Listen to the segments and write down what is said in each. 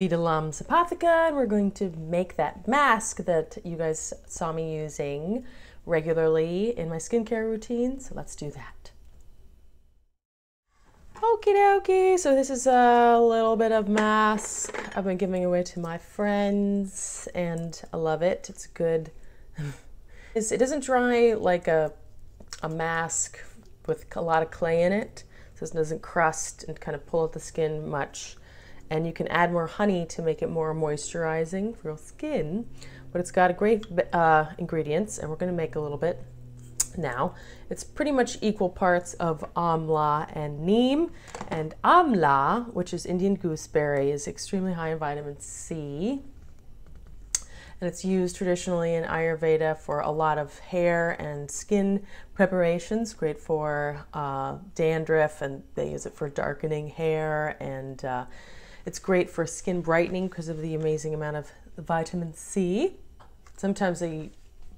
Ledalum's Apotheca, and we're going to make that mask that you guys saw me using regularly in my skincare routine, so let's do that. Okie dokie, so this is a little bit of mask I've been giving away to my friends, and I love it. It's good. It doesn't dry like a mask with a lot of clay in it, so it doesn't crust and kind of pull at the skin much. And you can add more honey to make it more moisturizing for your skin, but it's got great ingredients, and we're going to make a little bit now. It's pretty much equal parts of amla and neem, and amla, which is Indian gooseberry, is extremely high in vitamin C, and it's used traditionally in Ayurveda for a lot of hair and skin preparations, great for dandruff, and they use it for darkening hair, and it's great for skin brightening because of the amazing amount of vitamin C. Sometimes they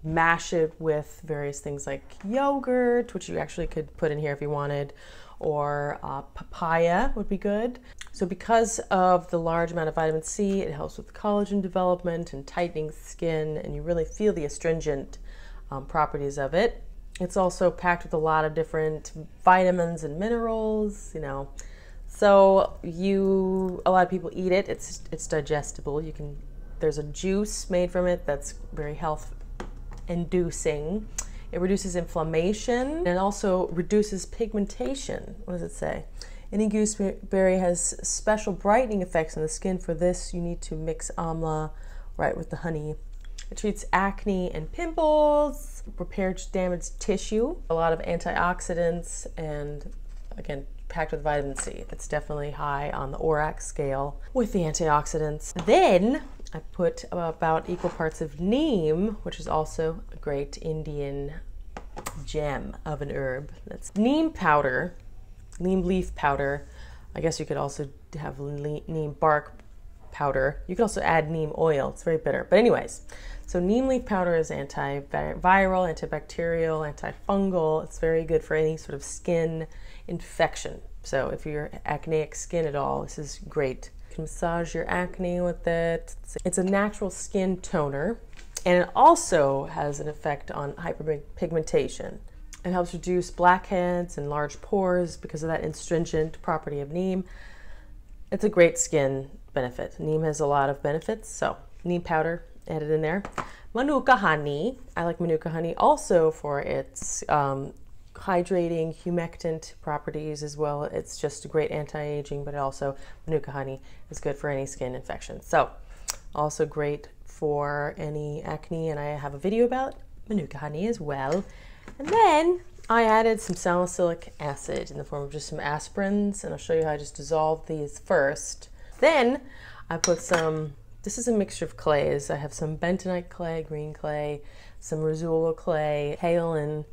mash it with various things like yogurt, which you actually could put in here if you wanted, or papaya would be good. So because of the large amount of vitamin C, it helps with collagen development and tightening skin, and you really feel the astringent properties of it. It's also packed with a lot of different vitamins and minerals, you know. So a lot of people eat it. It's digestible. There's a juice made from it that's very health inducing. It reduces inflammation and also reduces pigmentation. What does it say? Any gooseberry has special brightening effects on the skin. For this, you need to mix amla right with the honey. It treats acne and pimples, repairs damaged tissue, a lot of antioxidants, and again, packed with vitamin C. It's definitely high on the ORAC scale with the antioxidants. Then I put about equal parts of neem, which is also a great Indian gem of an herb. That's neem powder, neem leaf powder. I guess you could also have neem bark powder. You could also add neem oil. It's very bitter. But anyways, so neem leaf powder is antiviral, antibacterial, antifungal. It's very good for any sort of skin infection. So if you're acneic skin at all, this is great. You can massage your acne with it. It's a natural skin toner, and it also has an effect on hyperpigmentation. It helps reduce blackheads and large pores because of that astringent property of neem. It's a great skin benefit. Neem has a lot of benefits, so neem powder added in there. Manuka honey. I like manuka honey also for its hydrating, humectant properties as well. It's just a great anti-aging, but also manuka honey is good for any skin infection. So also great for any acne, and I have a video about manuka honey as well. And then I added some salicylic acid in the form of just some aspirins, and I'll show you how I just dissolve these first. Then I put some, this is a mixture of clays. I have some bentonite clay, green clay, some rhassoul clay, kaolin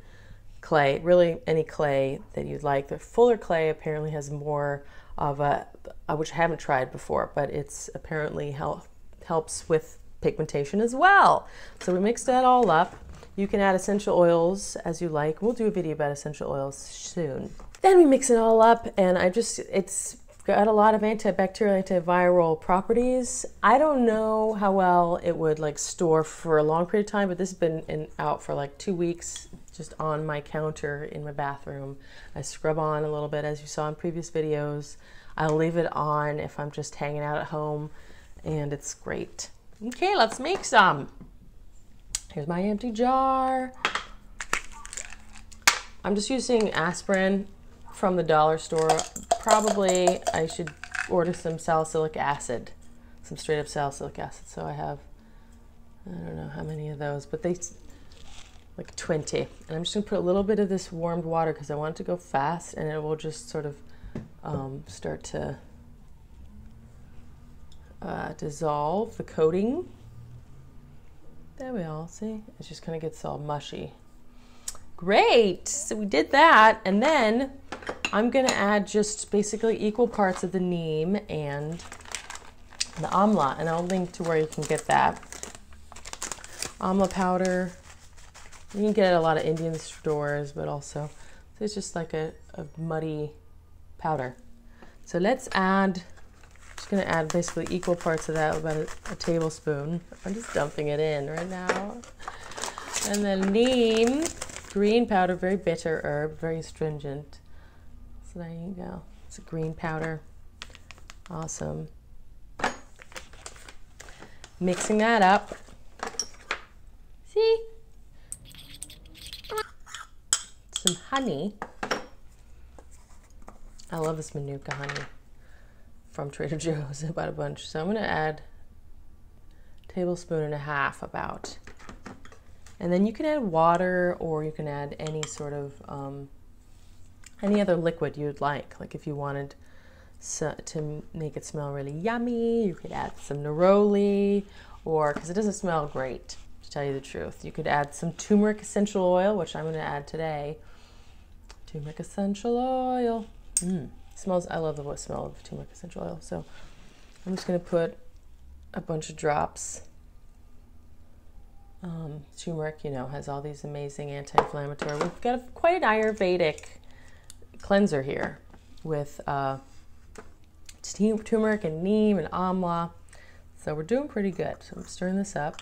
clay, really any clay that you'd like. The fuller clay apparently has more of a, which I haven't tried before, but it's apparently helps with pigmentation as well. So we mix that all up. You can add essential oils as you like. We'll do a video about essential oils soon. Then we mix it all up, and it's got a lot of antibacterial, antiviral properties. I don't know how well it would like store for a long period of time, but this has been out for like 2 weeks. Just on my counter in my bathroom. I scrub on a little bit, as you saw in previous videos. I'll leave it on if I'm just hanging out at home, and it's great. Okay, let's make some. Here's my empty jar. I'm just using aspirin from the dollar store. Probably I should order some salicylic acid, some straight up salicylic acid. So I have, I don't know how many of those, but they, like 20, and I'm just gonna put a little bit of this warmed water because I want it to go fast, and it will just sort of start to dissolve the coating. There we all see. It just kind of gets all mushy. Great, so we did that, and then I'm gonna add just basically equal parts of the neem and the amla, and I'll link to where you can get that. Amla powder. You can get it at a lot of Indian stores, but also it's just like a muddy powder. So let's add just going to add basically equal parts of that, about a tablespoon. I'm just dumping it in right now. And then neem, green powder, very bitter herb, very astringent. So there you go. It's a green powder. Awesome. Mixing that up. See? Some honey. I love this manuka honey from Trader Joe's. I bought a bunch. So I'm going to add a tablespoon and a half about. And then you can add water, or you can add any sort of any other liquid you'd like. Like if you wanted to make it smell really yummy, you could add some neroli, or because it doesn't smell great, to tell you the truth. You could add some turmeric essential oil, which I'm going to add today. Turmeric essential oil. Smells, I love the smell of turmeric essential oil. So I'm just going to put a bunch of drops. Turmeric, you know, has all these amazing anti-inflammatory. We've got quite an Ayurvedic cleanser here with turmeric and neem and amla. So we're doing pretty good. So I'm stirring this up.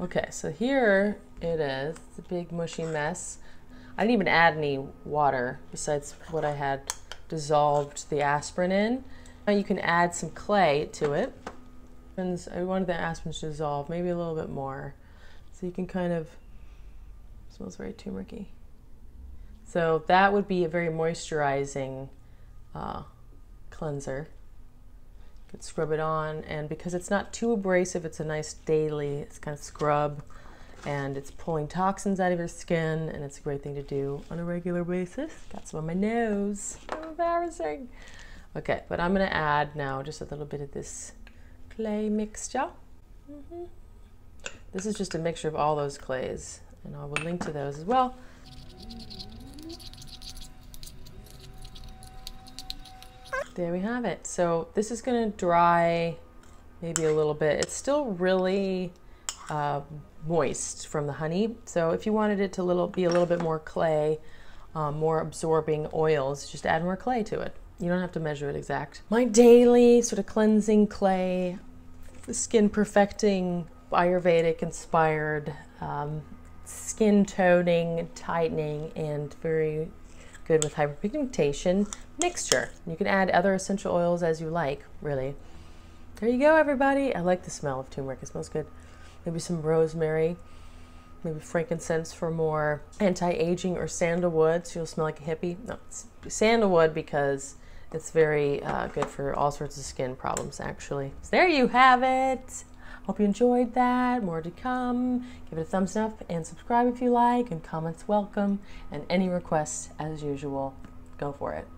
Okay, so here it is. It's a big mushy mess. I didn't even add any water besides what I had dissolved the aspirin in. Now you can add some clay to it. And I wanted the aspirin to dissolve, maybe a little bit more. So you can kind of, smells very turmeric-y. So that would be a very moisturizing cleanser. You could scrub it on, and because it's not too abrasive, it's a nice daily, it's kind of scrub, and it's pulling toxins out of your skin, and it's a great thing to do on a regular basis. Got some on my nose, so embarrassing. Okay, but I'm gonna add now just a little bit of this clay mixture. This is just a mixture of all those clays, and I will link to those as well. There we have it. So this is going to dry maybe a little bit. It's still really moist from the honey. So if you wanted it to be a little bit more clay, more absorbing oils, just add more clay to it. You don't have to measure it exact. My daily sort of cleansing clay, skin perfecting, Ayurvedic inspired, skin toning, tightening, and very good with hyperpigmentation mixture. You can add other essential oils as you like, really. There you go, everybody. I like the smell of turmeric. It smells good. Maybe some rosemary, maybe frankincense for more anti-aging, or sandalwood, so you'll smell like a hippie. No, it's sandalwood because it's very good for all sorts of skin problems, actually. So there you have it. Hope you enjoyed that. More to come. Give it a thumbs up and subscribe if you like, and comments welcome, and any requests as usual. Go for it.